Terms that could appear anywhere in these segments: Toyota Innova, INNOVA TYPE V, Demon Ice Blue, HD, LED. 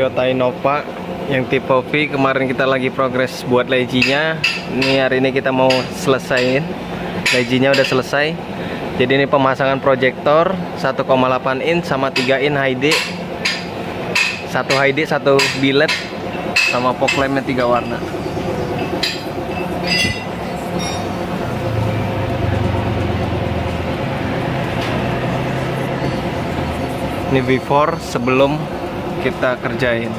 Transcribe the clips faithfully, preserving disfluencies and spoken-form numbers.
Toyota Innova yang tipe V. Kemarin kita lagi progres buat lejinya. Ini hari ini kita mau selesaiin. Lejinya udah selesai. Jadi ini pemasangan proyektor satu koma delapan inch sama tiga inch H D. Satu H D, satu billet sama fog lampnya tiga warna. Ini before sebelum kita kerjain. Oke.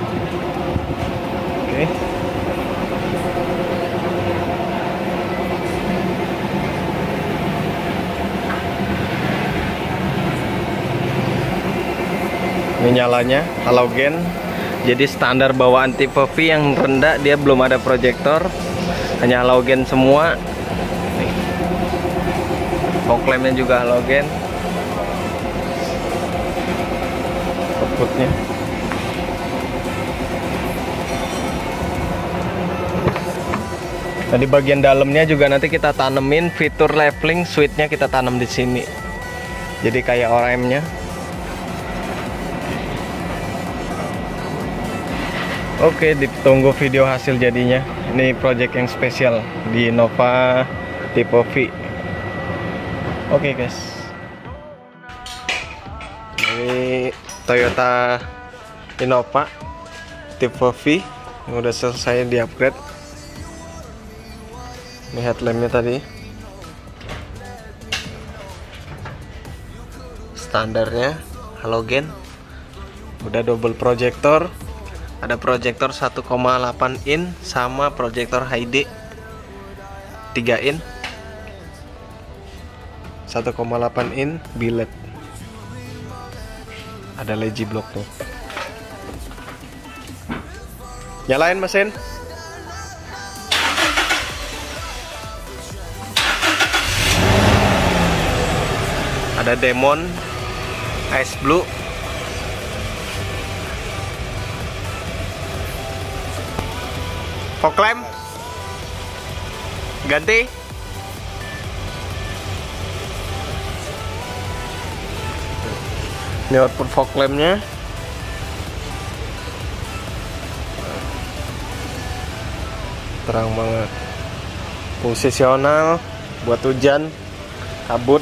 Okay. Ini nyalanya halogen. Jadi standar bawaan tipe V yang rendah dia belum ada proyektor. Hanya halogen semua. Nih. Fog lampnya juga halogen. Outputnya nah, di bagian dalamnya juga nanti kita tanemin fitur leveling switch-nya, kita tanam di sini. Jadi kayak O R M-nya. Oke, ditunggu video hasil jadinya. Ini project yang spesial di Innova tipe V. Oke guys. Jadi Toyota Innova tipe V yang udah selesai di upgrade. Ini headlampnya tadi standarnya halogen, udah double proyektor, ada proyektor satu koma delapan inch sama proyektor H D tiga inch, satu koma delapan inch billet. Ada L E D block tuh. Nyalain mesin. Ada Demon Ice Blue. Fog lamp ganti. Ini output fog lampnya. Terang banget. Posisional buat hujan, kabut.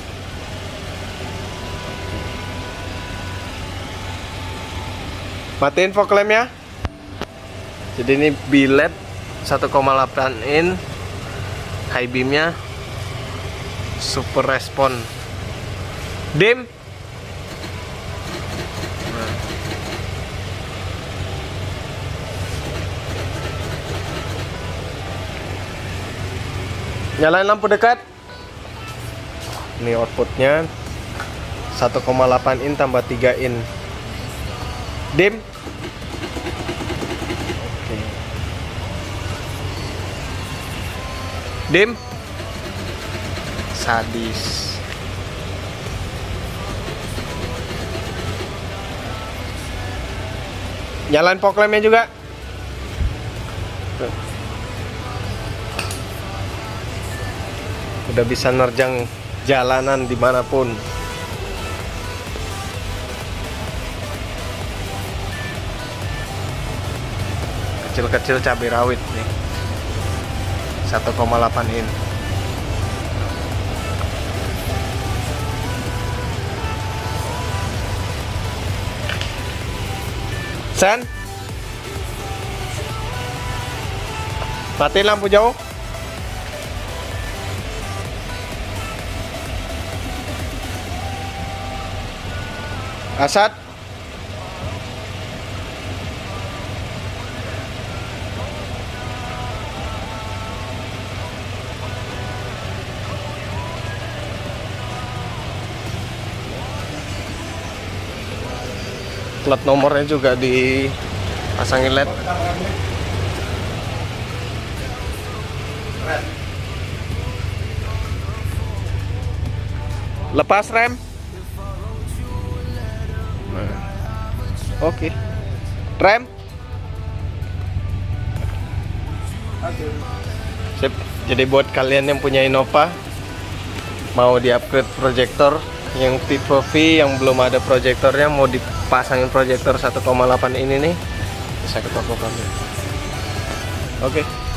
Matiin fog lampnya. Jadi ini billet satu koma delapan inch high beamnya, super respon. Dim. Nyalain lampu dekat. Ini outputnya satu koma delapan inch tambah tiga inch. Dim. Oke. Dim. Sadis. Nyalain fog lampnya juga. Tuh. Udah bisa nerjang jalanan dimanapun. Kecil-kecil cabai rawit nih, satu koma delapan inch. Sen, matiin lampu jauh. Asad, plat nomornya juga dipasangin L E D. Lepas rem. Oke, okay. Rem. Sip. Jadi buat kalian yang punya Innova mau di upgrade proyektor yang tipe V yang belum ada proyektornya, mau dipasangin proyektor satu koma delapan ini nih, saya ke toko kami. Oke.